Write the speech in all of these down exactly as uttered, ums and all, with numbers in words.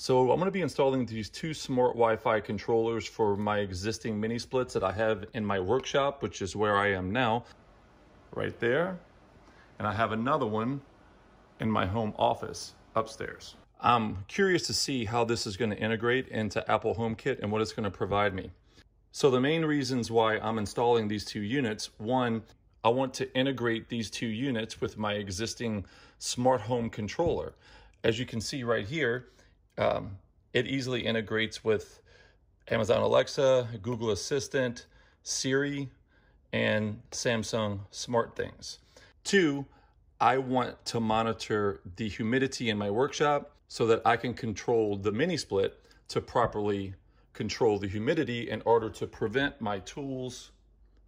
So I'm going to be installing these two smart Wi-Fi controllers for my existing mini splits that I have in my workshop, which is where I am now, right there. And I have another one in my home office upstairs. I'm curious to see how this is going to integrate into Apple HomeKit and what it's going to provide me. So the main reasons why I'm installing these two units, one, I want to integrate these two units with my existing smart home controller. As you can see right here, Um, it easily integrates with Amazon Alexa, Google Assistant, Siri, and Samsung SmartThings. Two, I want to monitor the humidity in my workshop so that I can control the mini split to properly control the humidity in order to prevent my tools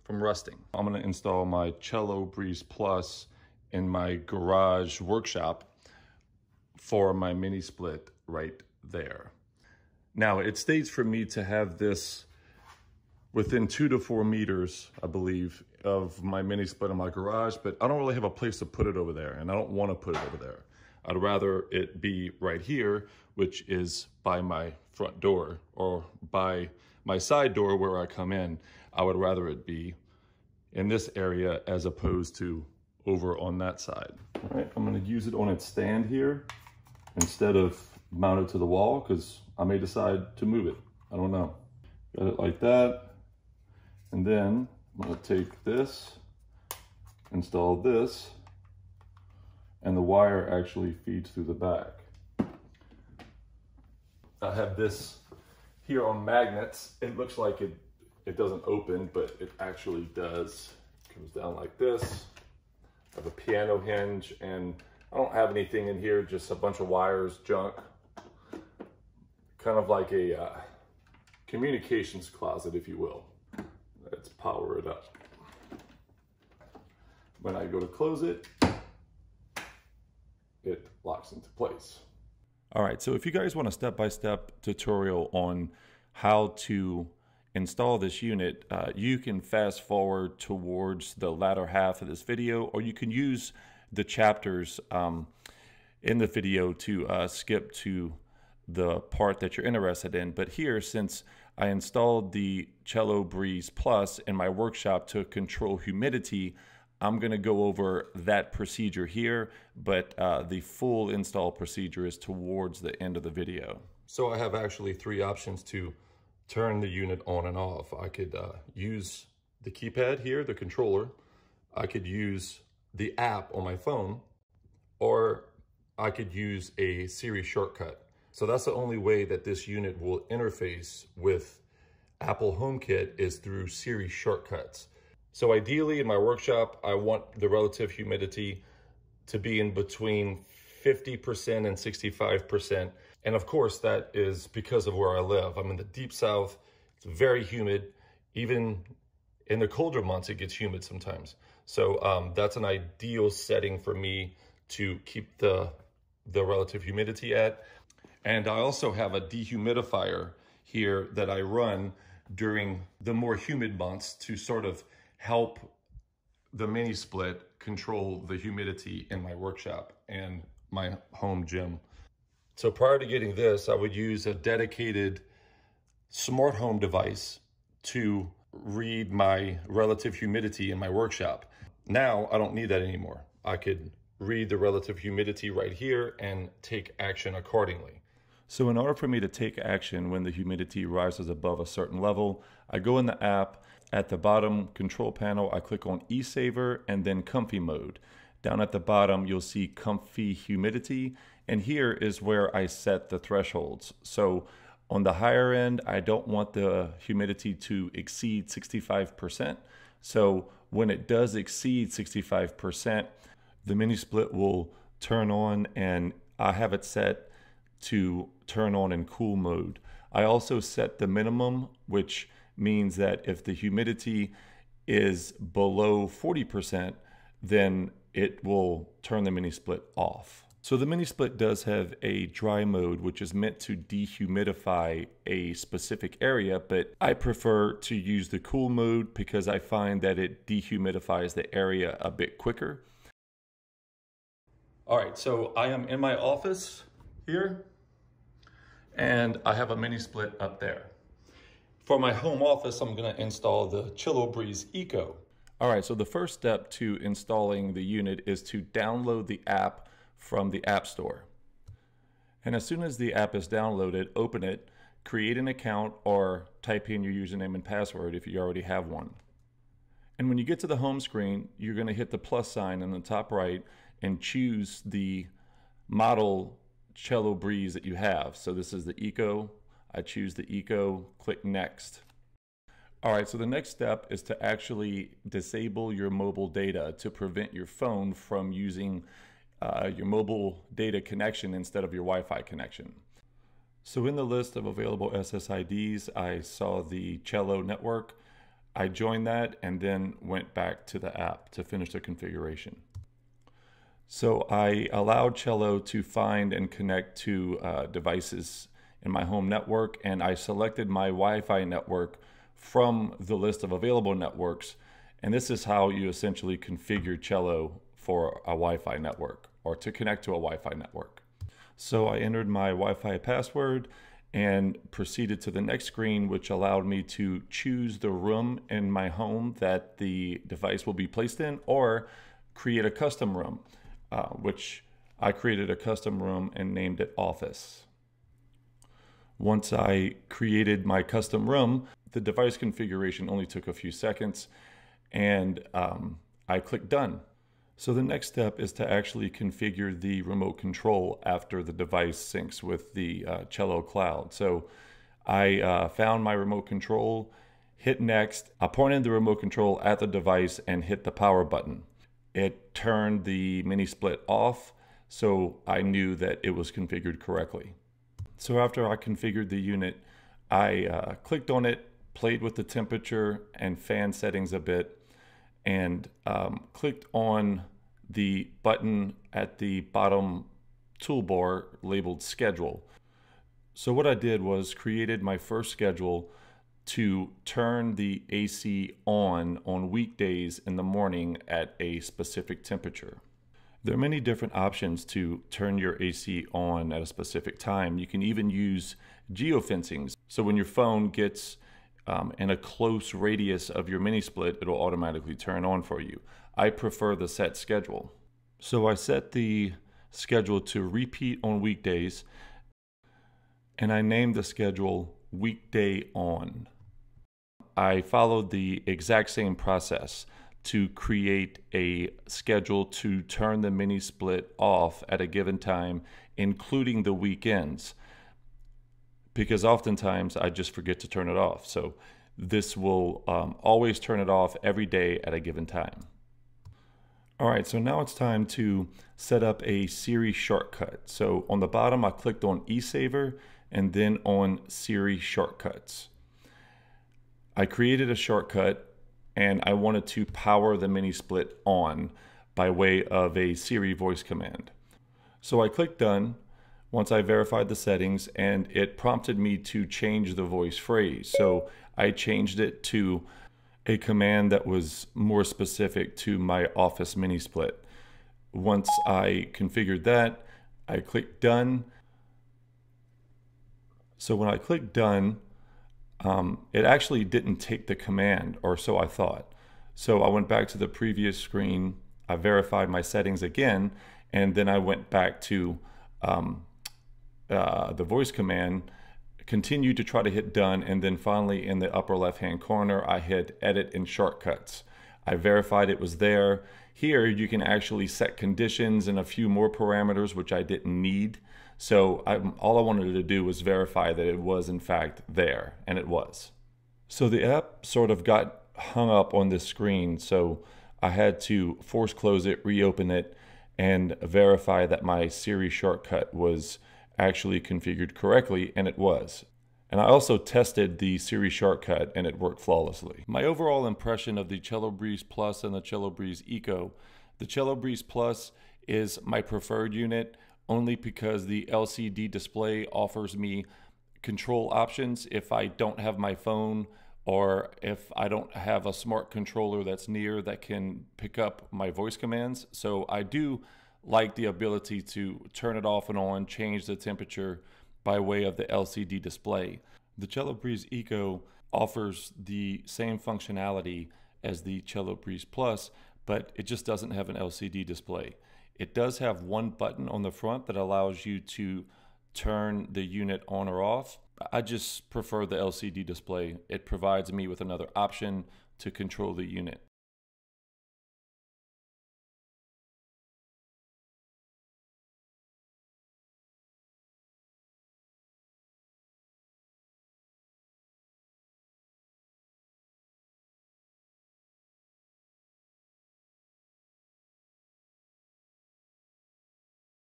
from rusting. I'm going to install my Cielo Breez Plus in my garage workshop for my mini split right there. Now it states for me to have this within two to four meters, I believe, of my mini split in my garage, but I don't really have a place to put it over there, and I don't want to put it over there. I'd rather it be right here, which is by my front door or by my side door where I come in. I would rather it be in this area as opposed to over on that side. All right, I'm going to use it on its stand here instead of mounted to the wall, because I may decide to move it. I don't know. Got it like that. And then I'm going to take this, install this, and the wire actually feeds through the back. I have this here on magnets. It looks like it, it doesn't open, but it actually does. It comes down like this. I have a piano hinge, and I don't have anything in here, just a bunch of wires, junk. Kind of like a uh, communications closet, if you will. Let's power it up. When I go to close it, it locks into place. All right, so if you guys want a step-by-step tutorial on how to install this unit, uh, you can fast forward towards the latter half of this video, or you can use the chapters um, in the video to uh, skip to the part that you're interested in. But here, since I installed the Cielo Breez Plus in my workshop to control humidity, I'm gonna go over that procedure here, but uh, the full install procedure is towards the end of the video. So I have actually three options to turn the unit on and off. I could uh, use the keypad here, the controller. I could use the app on my phone, or I could use a Siri shortcut. So that's the only way that this unit will interface with Apple HomeKit is through Siri shortcuts. So ideally in my workshop, I want the relative humidity to be in between fifty percent and sixty-five percent. And of course that is because of where I live. I'm in the deep south, it's very humid. Even in the colder months, it gets humid sometimes. So um, that's an ideal setting for me to keep the, the relative humidity at. And I also have a dehumidifier here that I run during the more humid months to sort of help the mini split control the humidity in my workshop and my home gym. So prior to getting this, I would use a dedicated smart home device to read my relative humidity in my workshop. Now I don't need that anymore. I could read the relative humidity right here and take action accordingly. So in order for me to take action when the humidity rises above a certain level, I go in the app, at the bottom control panel, I click on eSaver and then comfy mode. Down at the bottom, you'll see comfy humidity. And here is where I set the thresholds. So on the higher end, I don't want the humidity to exceed sixty-five percent. So when it does exceed sixty-five percent, the mini split will turn on, and I have it set to turn on in cool mode. I also set the minimum, which means that if the humidity is below forty percent, then it will turn the mini split off. So the mini split does have a dry mode, which is meant to dehumidify a specific area, but I prefer to use the cool mode because I find that it dehumidifies the area a bit quicker. All right, so I am in my office here, and I have a mini split up there. For my home office, I'm going to install the Cielo Breez Eco. All right, so the first step to installing the unit is to download the app from the App Store. And as soon as the app is downloaded, open it, create an account, or type in your username and password if you already have one. And when you get to the home screen, you're going to hit the plus sign in the top right and choose the model Cielo Breez that you have. So this is the Eco. I choose the Eco, click Next. All right, so the next step is to actually disable your mobile data to prevent your phone from using uh, your mobile data connection instead of your Wi-Fi connection. So in the list of available S S I Ds, I saw the Cielo network. I joined that and then went back to the app to finish the configuration. So I allowed Cielo to find and connect to uh, devices in my home network, and I selected my Wi-Fi network from the list of available networks. And this is how you essentially configure Cielo for a Wi-Fi network, or to connect to a Wi-Fi network. So I entered my Wi-Fi password and proceeded to the next screen, which allowed me to choose the room in my home that the device will be placed in, or create a custom room, uh, which I created a custom room and named it Office. Once I created my custom room, the device configuration only took a few seconds, and um, I clicked done. So the next step is to actually configure the remote control after the device syncs with the uh, Cielo cloud. So I uh, found my remote control, hit next, I pointed the remote control at the device and hit the power button. It turned the mini split off, so I knew that it was configured correctly. So after I configured the unit, I uh, clicked on it, played with the temperature and fan settings a bit, and um, clicked on the button at the bottom toolbar labeled Schedule. So what I did was created my first schedule to turn the A C on on weekdays in the morning at a specific temperature. There are many different options to turn your A C on at a specific time. You can even use geofencing. So when your phone gets um, in a close radius of your mini split, it'll automatically turn on for you. I prefer the set schedule. So I set the schedule to repeat on weekdays, and I named the schedule Weekday On. I followed the exact same process to create a schedule to turn the mini split off at a given time, including the weekends, because oftentimes I just forget to turn it off. So this will um, always turn it off every day at a given time. All right, so now it's time to set up a Siri shortcut. So on the bottom, I clicked on eSaver and then on Siri shortcuts. I created a shortcut, and I wanted to power the mini split on by way of a Siri voice command. So I clicked done once I verified the settings, and it prompted me to change the voice phrase. So I changed it to a command that was more specific to my office mini split. Once I configured that, I clicked done. So when I clicked done, Um, it actually didn't take the command, or so I thought. So I went back to the previous screen, I verified my settings again, and then I went back to um, uh, the voice command, continued to try to hit done, and then finally in the upper left-hand corner, I hit edit and shortcuts. I verified it was there. Here you can actually set conditions and a few more parameters, which I didn't need. So I'm, all I wanted to do was verify that it was in fact there, and it was. So the app sort of got hung up on this screen, so I had to force close it, reopen it, and verify that my Siri shortcut was actually configured correctly, and it was. And I also tested the Siri shortcut, and it worked flawlessly. My overall impression of the Cielo Breez Plus and the Cielo Breez Eco: the Cielo Breez Plus is my preferred unit only because the L C D display offers me control options if I don't have my phone, or if I don't have a smart controller that's near that can pick up my voice commands. So I do like the ability to turn it off and on, change the temperature, by way of the L C D display. The Cielo Breez Eco offers the same functionality as the Cielo Breez Plus, but it just doesn't have an L C D display. It does have one button on the front that allows you to turn the unit on or off. I just prefer the L C D display. It provides me with another option to control the unit.